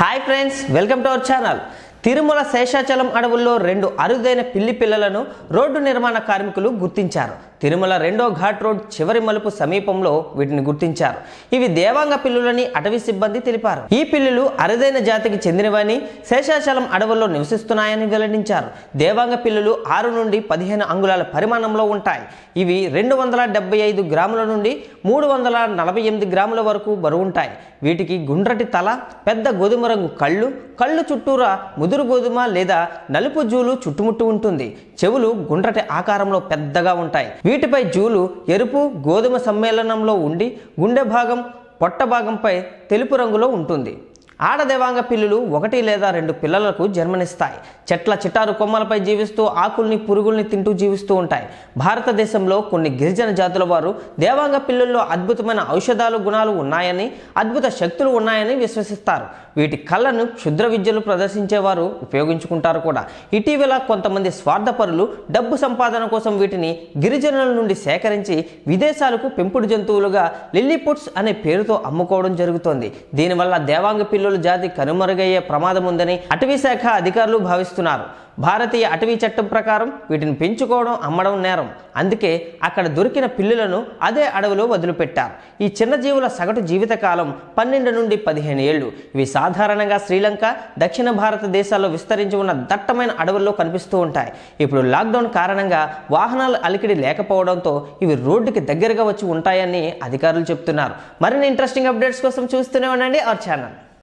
Hi friends, welcome to our channel. Tirumala Seshachalam అడవుల్లో రెండు అరుదైన పిల్లి పిల్లలను రోడ్డు నిర్మాణ కార్మికులు గుర్తించారు. తిరుమల రెండో ఘాట్ రోడ్ చివరి మలుపు సమీపంలో వీటిని గుర్తించారు. ఇవి దేవాంగ పిల్లులని అటవీ సిబ్బంది తెలిపారు. ఈ పిల్లులు అరుదైన జాతికి చెందినవని శేషాచలం అడవుల్లో నివసిస్తున్నాయని వెల్లడించారు. దేవాంగ పిల్లులు 6 నుండి 15 అంగుళాల పరిమాణంలో ఉంటాయి. ఇవి 275 గ్రాముల నుండి 348 గ్రాముల వరకు బరువుంటాయి. వీటికి గుండ్రటి తల, పెద్ద గోధుమ రంగు కళ్ళు, కళ్ళు చుట్టూరా ముదురు గోధుమ లేదా నలుపు జూలు చుట్టుముట్టు ఉంటుంది. చెవులు గుండ్రటి ఆకారంలో పెద్దగా ఉంటాయి. వీటిపై జూలు ఎరుపు గోధుమ సమ్మేళనంలో ఉండి గుండె భాగం, పొట్ట భాగంపై తెలుపు రంగులో ఉంటుంది. ఆడ దేవాంగ పిల్లులు 1 లేదా 2 పిల్లలకు జన్మనిస్తాయి. చెట్ల చిటారు కొమ్మలపై జీవిస్తూ ఆకుల్ని, పురుగుల్ని తింటూ జీవిస్తూ ఉంటాయి. భారతదేశంలో కొన్ని గిరిజన జాతుల వారు దేవాంగ పిల్లుల్లో అద్భుతమైన ఔషధాలు గుణాలు ఉన్నాయని, అద్భుత శక్తులు ఉన్నాయని విశ్వసిస్తారు. వీటి కళ్ళను క్షుద్ర విద్యలు ప్రదర్శించేవారు ఉపయోగించుకుంటారు కూడా. ఇటీవల కొంతమంది స్వార్థపరులు డబ్బు సంపాదన కోసం వీటిని గిరిజనుల నుండి సేకరించి విదేశాలకు పెంపుడు జంతువులుగా లిల్లీపుట్స్ అనే పేరుతో అమ్ముకోవడం జరుగుతోంది. దీనివల్ల దేవాంగ పిల్లులు జాతి కనుమరుగయ్యే ప్రమాదం ఉందని అటవీ శాఖ అధికారులు భావిస్తున్నారు. భారతీయ అటవీ చట్టం ప్రకారం వీటిని పెంచుకోవడం, అమ్మడం నేరం. అందుకే అక్కడ దొరికిన పిల్లులను అదే అడవిలో వదిలిపెట్టారు. ఈ చిన్న జీవుల సగటు జీవితకాలం 12 నుండి 15 ఏళ్ళు. ఇవి సాధారణంగా శ్రీలంక, దక్షిణ భారతదేశాల్లో విస్తరించి ఉన్న దట్టమైన అడవుల్లో కనిపిస్తూ ఉంటాయి. ఇప్పుడు లాక్డౌన్ కారణంగా వాహనాల అలికిడి లేకపోవడంతో ఇవి రోడ్డుకి దగ్గరగా వచ్చి ఉంటాయని అధికారులు చెప్తున్నారు. మరిన్ని ఇంట్రెస్టింగ్ అప్డేట్స్ కోసం చూస్తూనే ఉండండి అవర్ ఛానల్.